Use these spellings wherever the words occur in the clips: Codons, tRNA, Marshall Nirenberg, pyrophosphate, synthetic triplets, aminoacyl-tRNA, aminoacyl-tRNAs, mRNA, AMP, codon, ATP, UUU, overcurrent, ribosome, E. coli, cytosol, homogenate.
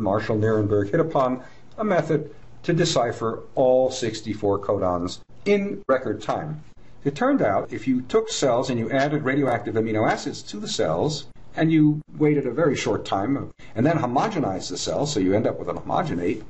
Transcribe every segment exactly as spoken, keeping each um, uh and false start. Marshall Nirenberg hit upon a method to decipher all sixty-four codons in record time. It turned out if you took cells and you added radioactive amino acids to the cells, and you waited a very short time, and then homogenized the cell, so you end up with an homogenate,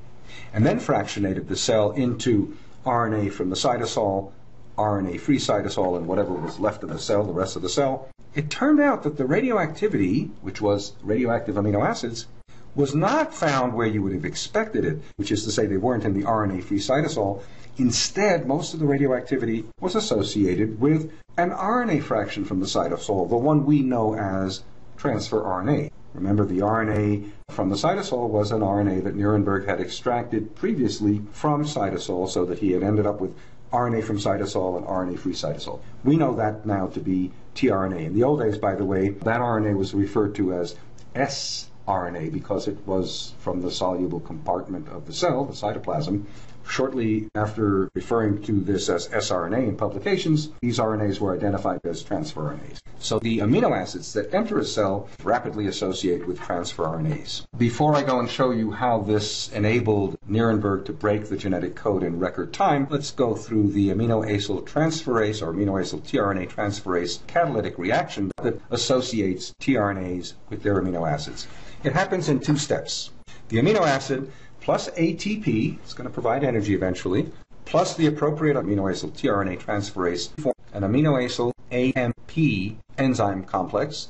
and then fractionated the cell into R N A from the cytosol, R N A-free cytosol, and whatever was left of the cell, the rest of the cell, it turned out that the radioactivity, which was radioactive amino acids, was not found where you would have expected it, which is to say they weren't in the R N A-free cytosol. Instead, most of the radioactivity was associated with an R N A fraction from the cytosol, the one we know as transfer R N A. Remember, the R N A from the cytosol was an R N A that Nirenberg had extracted previously from cytosol, so that he had ended up with R N A from cytosol and R N A-free cytosol. We know that now to be tRNA. In the old days, by the way, that R N A was referred to as s R N A because it was from the soluble compartment of the cell, the cytoplasm. Shortly after referring to this as s R N A in publications, these R N As were identified as transfer R N As. So the amino acids that enter a cell rapidly associate with transfer R N As. Before I go and show you how this enabled Nirenberg to break the genetic code in record time, let's go through the aminoacyl-transferase or aminoacyl-tRNA transferase catalytic reaction that associates tRNAs with their amino acids. It happens in two steps. The amino acid plus A T P, it's going to provide energy eventually, plus the appropriate aminoacyl-tRNA transferase form an aminoacyl-A M P enzyme complex,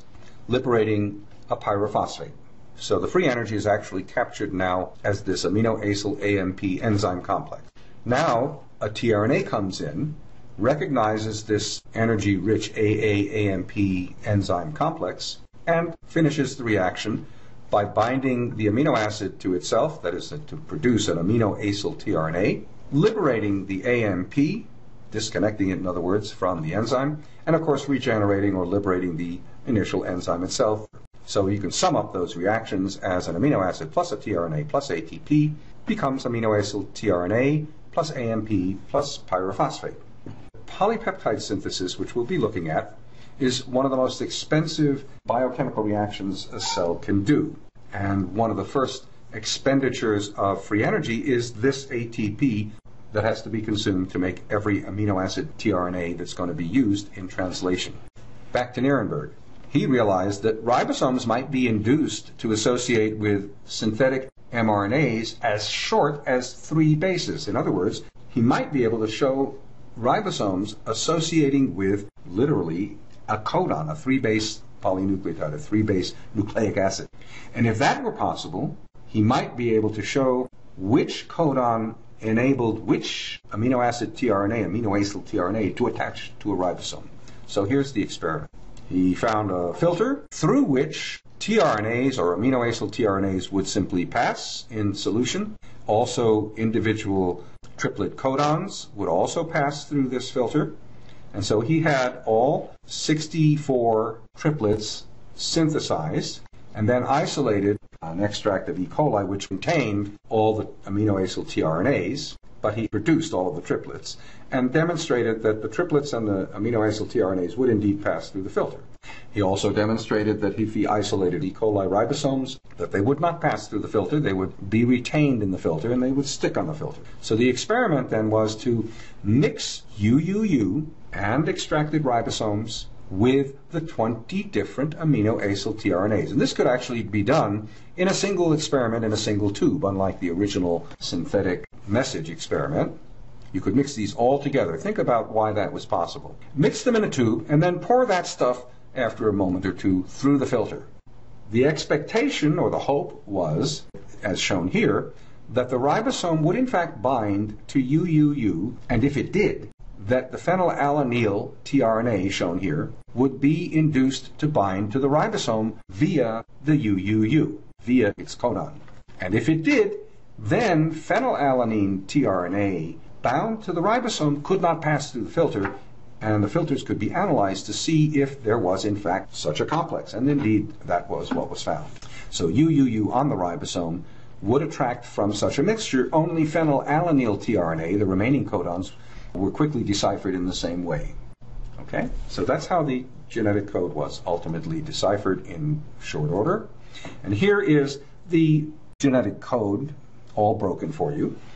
liberating a pyrophosphate. So the free energy is actually captured now as this aminoacyl-A M P enzyme complex. Now a tRNA comes in, recognizes this energy-rich A A A M P enzyme complex, and finishes the reaction by binding the amino acid to itself, that is, to produce an aminoacyl-tRNA, liberating the A M P, disconnecting it, in other words, from the enzyme, and of course regenerating or liberating the initial enzyme itself. So you can sum up those reactions as an amino acid plus a tRNA plus A T P becomes aminoacyl-tRNA plus A M P plus pyrophosphate. Polypeptide synthesis, which we'll be looking at, is one of the most expensive biochemical reactions a cell can do. And one of the first expenditures of free energy is this A T P that has to be consumed to make every amino acid tRNA that's going to be used in translation. Back to Nirenberg. He realized that ribosomes might be induced to associate with synthetic mRNAs as short as three bases. In other words, he might be able to show ribosomes associating with literally a codon, a three-base polynucleotide, a three-base nucleic acid. And if that were possible, he might be able to show which codon enabled which amino acid tRNA, aminoacyl-tRNA, to attach to a ribosome. So here's the experiment. He found a filter through which tRNAs or aminoacyl-tRNAs would simply pass in solution. Also, individual triplet codons would also pass through this filter. And so he had all sixty-four triplets synthesized and then isolated an extract of E. coli which contained all the aminoacyl-tRNAs, but he produced all of the triplets and demonstrated that the triplets and the aminoacyl-tRNAs would indeed pass through the filter. He also demonstrated that if he isolated E. coli ribosomes, that they would not pass through the filter, they would be retained in the filter and they would stick on the filter. So the experiment then was to mix U U U and extracted ribosomes with the twenty different aminoacyl-tRNAs. And this could actually be done in a single experiment in a single tube, unlike the original synthetic message experiment. You could mix these all together. Think about why that was possible. Mix them in a tube and then pour that stuff after a moment or two through the filter. The expectation or the hope was, as shown here, that the ribosome would in fact bind to U U U, and if it did, that the phenylalanyl tRNA, shown here, would be induced to bind to the ribosome via the U U U, via its codon. And if it did, then phenylalanine tRNA bound to the ribosome could not pass through the filter, and the filters could be analyzed to see if there was in fact such a complex. And indeed, that was what was found. So U U U on the ribosome would attract from such a mixture only phenylalanyl tRNA, the remaining codons, were quickly deciphered in the same way. Okay, so that's how the genetic code was ultimately deciphered in short order. And here is the genetic code all broken for you.